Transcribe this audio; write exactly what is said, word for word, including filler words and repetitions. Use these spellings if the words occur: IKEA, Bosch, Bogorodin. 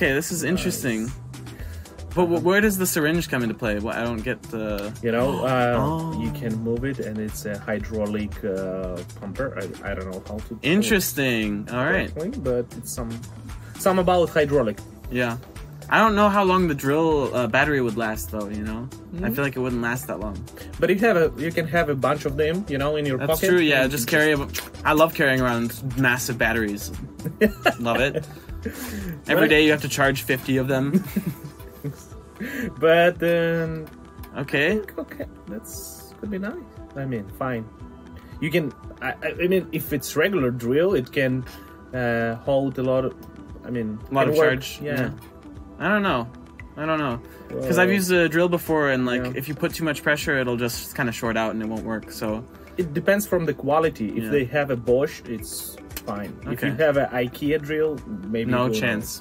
Okay, this is interesting. Nice. But w where does the syringe come into play? Well, I don't get the... You know, uh, oh. you can move it, and it's a hydraulic uh, pumper. I, I don't know how to... Interesting. All right. But it's some, some about hydraulic. Yeah. I don't know how long the drill uh, battery would last, though, you know? Mm-hmm. I feel like it wouldn't last that long. But you have a, you can have a bunch of them, you know, in your That's pocket. That's true, yeah. Just carry... Just... A, I love carrying around massive batteries. Love it. Every day you have to charge fifty of them. But then, um, okay, think, okay, that's could be nice. I mean, fine. You can. I, I mean, if it's regular drill, it can uh, hold a lot of. I mean, a lot of work. Charge. Yeah. yeah. I don't know. I don't know. Because I've used a drill before, and like, yeah. if you put too much pressure, it'll just kind of short out, and it won't work. So it depends from the quality. If yeah. they have a Bosch, it's fine. Okay. If you have an IKEA drill, maybe no chance. Work.